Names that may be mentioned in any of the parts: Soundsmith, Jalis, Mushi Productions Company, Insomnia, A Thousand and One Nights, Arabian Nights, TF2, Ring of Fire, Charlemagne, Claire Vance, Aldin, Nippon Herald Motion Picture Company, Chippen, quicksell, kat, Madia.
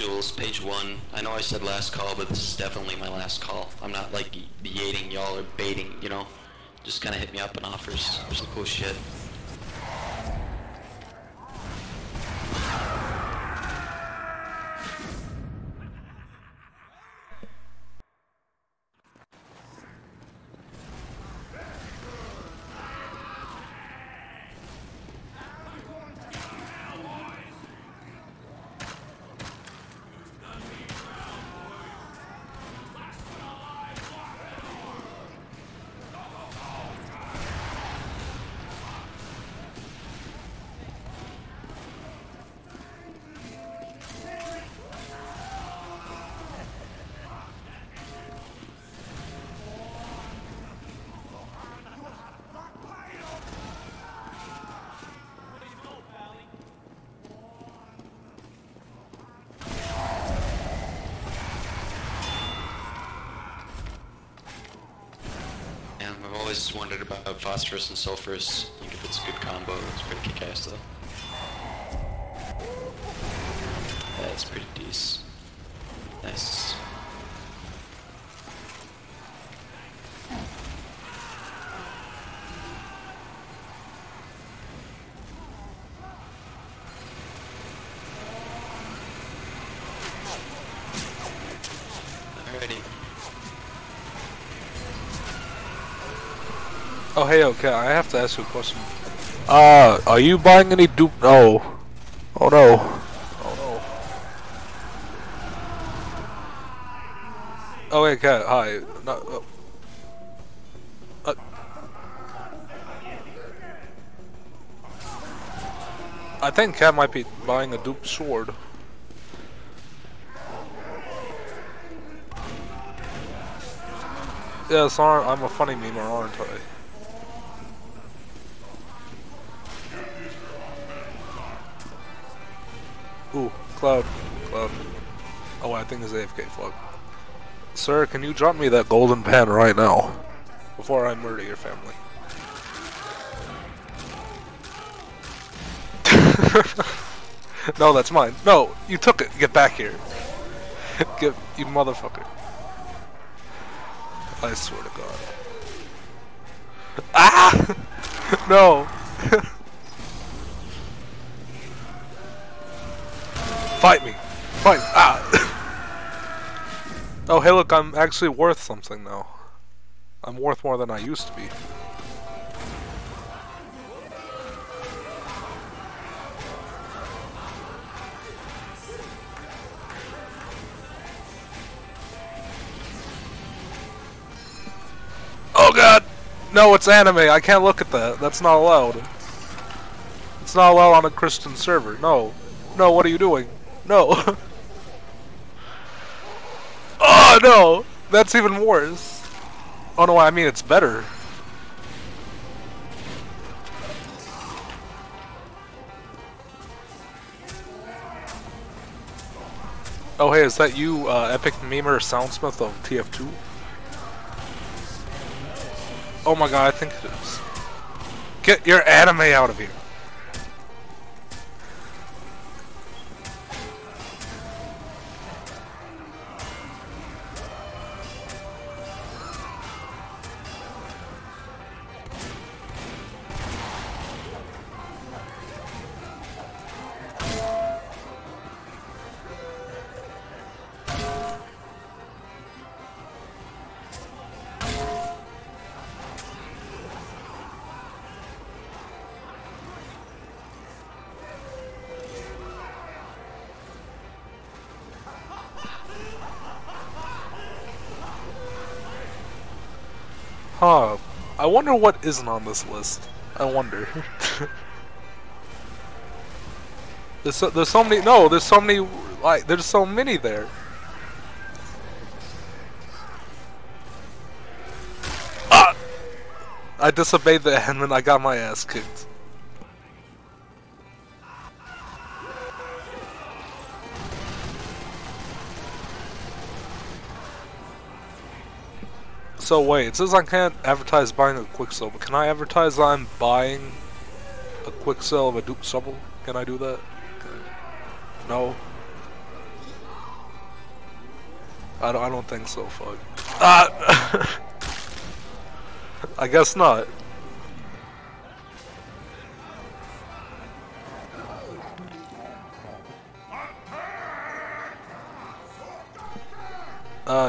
visuals, page 1. I know I said last call, but this is definitely my last call. I'm not like baiting y'all or baiting, you know. Just kind of hit me up and offers some cool shit. I just wondered about phosphorus and sulfurus. I think if it's a good combo, it's pretty kick-ass though. That's pretty decent. Nice. Oh hey, okay, I have to ask you a question. Are you buying any dupe? No. Oh no. Oh no. Oh hey, Cat, hi. No, I think Cat might be buying a dupe sword. Yes, I'm a funny memer, aren't I? Ooh, Cloud. Oh, I think it's AFK, fuck. Sir, can you drop me that golden pen right now? Before I murder your family. No, that's mine. No, you took it. Get back here. Get, you motherfucker. I swear to God. Ah! No! Fight me! Fight me. Ah! Oh hey look, I'm actually worth something now. I'm worth more than I used to be. Oh god! No, it's anime, I can't look at that. That's not allowed. It's not allowed on a Christian server. No. No, what are you doing? No. Oh no! That's even worse. Oh no, I mean it's better. Oh hey, is that you, epic memer Soundsmith of TF2? Oh my god, I think it is. Get your anime out of here. Huh, I wonder what isn't on this list. I wonder. There's so many there. Ah! I disobeyed the admin, I got my ass kicked. So wait, it says I can't advertise buying a quicksell, but can I advertise I'm buying a quicksell of a dupe subbel? Can I do that? No. I don't think so. Fuck. I guess not.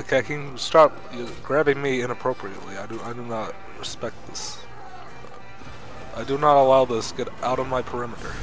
Can you stop grabbing me inappropriately? I do not respect this. I do not allow this. Get out of my perimeter.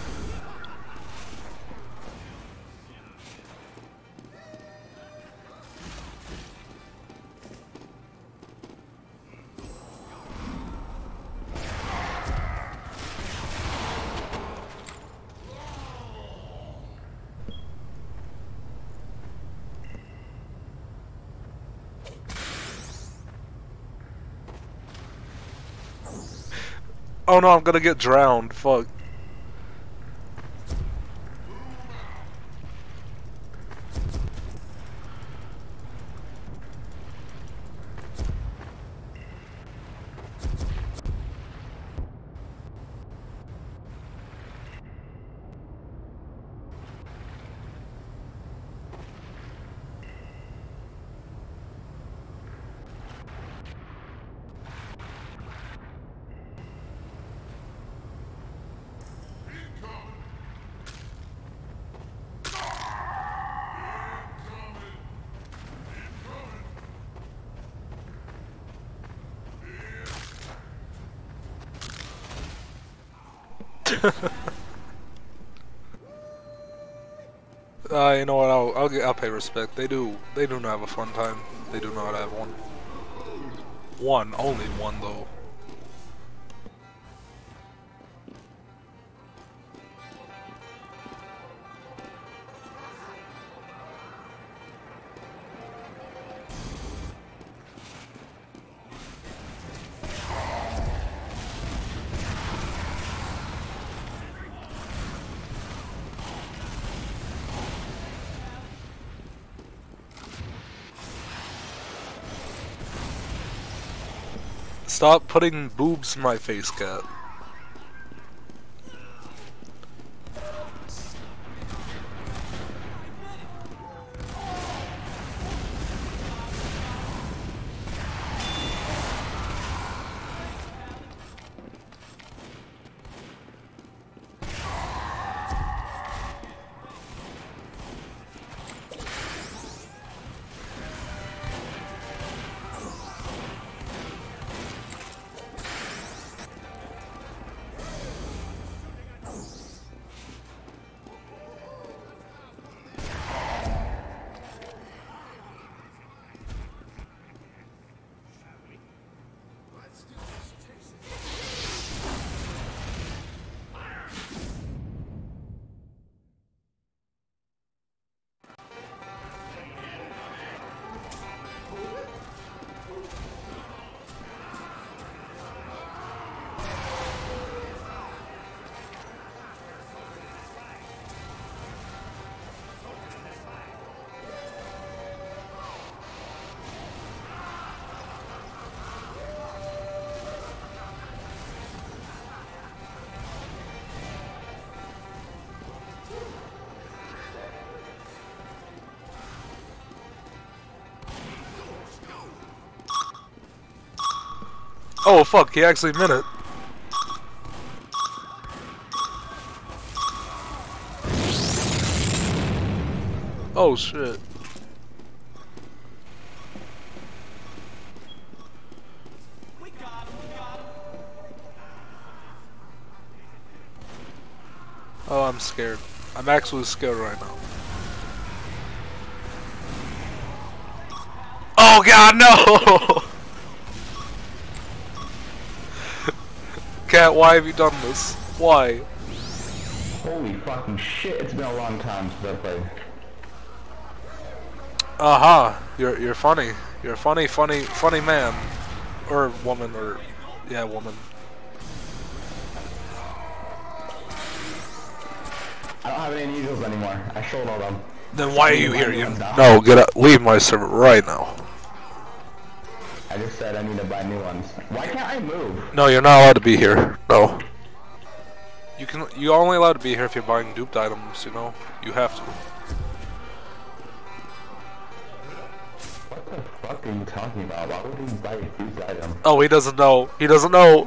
Oh no, I'm gonna get drowned, fuck. You know what? I'll pay respect. They do not have a fun time. They do not have one. Only one though. Stop putting boobs in my face, cat. Oh fuck, he actually meant it. Oh shit. Oh, I'm scared. I'm actually scared right now. Oh god, no! Cat, why have you done this? Why? Holy fucking shit, it's been a long time since I played. Aha, you're funny. You're a funny man. Or woman, or yeah, woman. I don't have any needles anymore. I sold all them. Then why are you here? No, get out, leave my server right now. I just said I need to buy new ones. Why can't I move? No, you're not allowed to be here. No. You can. You're only allowed to be here if you're buying duped items. You know. You have to. What the fuck are you talking about? Why would he buy a huge item? Oh, he doesn't know. He doesn't know.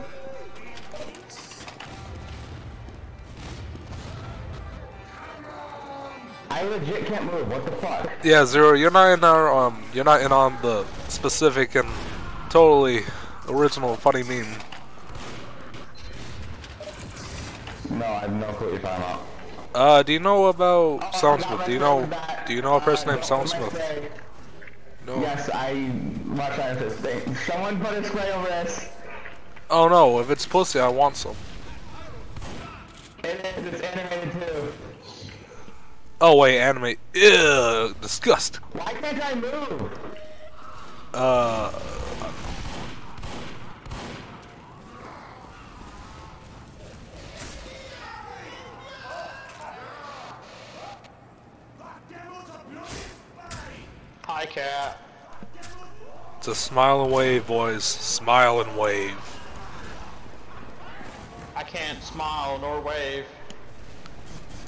I legit can't move. What the fuck? Yeah, Zero, you're not in our you're not in on the specific and totally original funny meme. No, I have no clue if I'm up. Do you know about Soundsmith? Do you know a person named Soundsmith? No. Yes, I watch this thing. Someone put a spray over this. Oh no! If it's pussy, I want some. It is. It's animated too. Oh wait, animate. Ugh, disgust. Why can't I move? I can't. It's a smile and wave, boys. Smile and wave. I can't smile nor wave.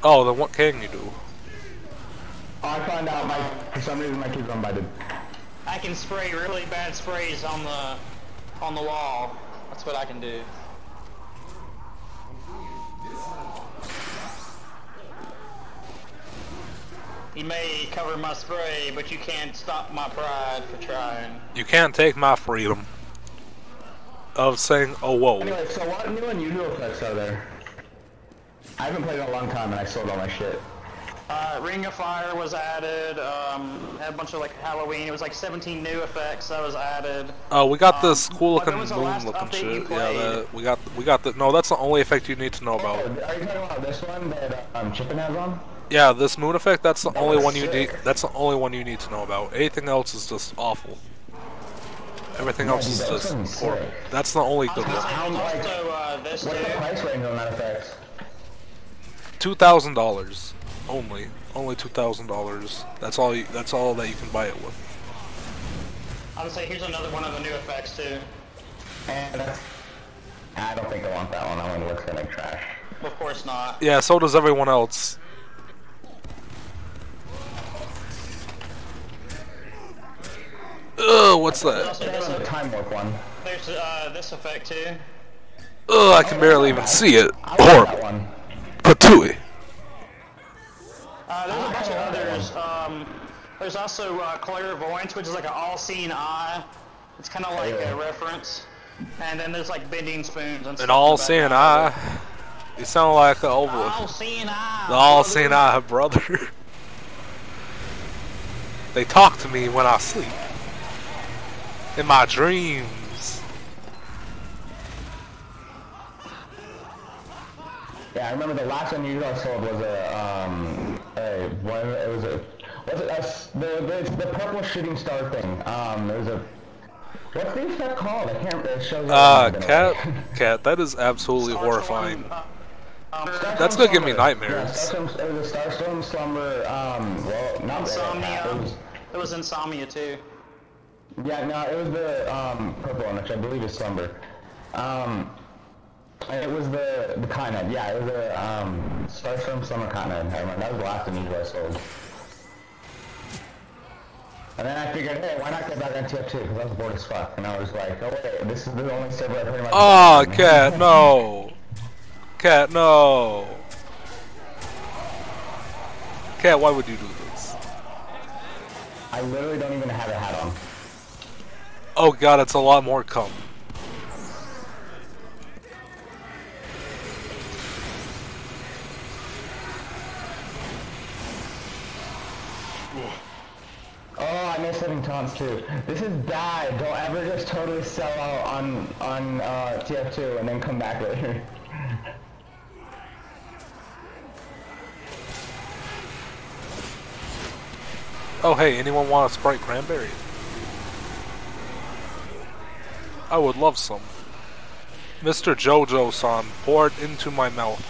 Oh, then what can you do? Oh, I found out for some reason my keys unbited. I can spray really bad sprays on the wall. That's what I can do. You may cover my spray, but you can't stop my pride for trying. You can't take my freedom of saying, oh, whoa. Anyway, so what new unusual effects are there? I haven't played in a long time and I sold all my shit. Ring of Fire was added, had a bunch of like Halloween. It was like 17 new effects that was added. Oh, we got this cool looking moon looking shit. Yeah, we got the, no, that's the only effect you need to know about. Are you talking about this one that Chippen has on? Yeah, this moon effect, that's the only one you need. That's the only one you need to know about. Anything else is just awful. Everything else is just horrible. That's the only good one. What's the price range on that effect? $2,000 only. Only $2,000. That's all that you can buy it with. I would say here's another one of the new effects too. And I don't think I want that one. I want to look like trash. Of course not. Yeah, so does everyone else. Ugh, what's that? There's a time warp one. There's this effect too. Ugh, I can barely even see it. Horrible. Patooey. There's a bunch of others. There's also Claire Vance, which is like an all-seeing eye. It's kind of like a reference. And then there's like bending spoons and stuff. An all-seeing eye. You sound like an overlook. All-seeing eye. The all-seeing eye, brother. They talk to me when I sleep. In my dreams. Yeah, I remember the last unusual I sold was the purple shooting star thing. What's the effect called? I can't. It shows cat. That is absolutely horrifying. That's gonna give me nightmares. Yeah, it was a Star Storm Slumber. Well, Insomnia. It was Insomnia too. Yeah, no, it was the purple one, which I believe is Slumber. It was the Continent, yeah, it was the Star Storm Slumber Continent. That was the last unusual I sold. And then I figured, hey, why not get back on TF2? Because I was bored as fuck, and I was like, oh wait, this is the only server I've heard about. Oh, cat, no, cat, no, cat. Why would you do this? I literally don't even have a hat on. Oh god, it's a lot more cum. Oh, I miss having taunts too. This is bad. Don't ever just totally sell out on TF2 and then come back later. Oh hey, anyone want a Sprite Cranberry? I would love some. Mr. Jojo-san poured into my mouth.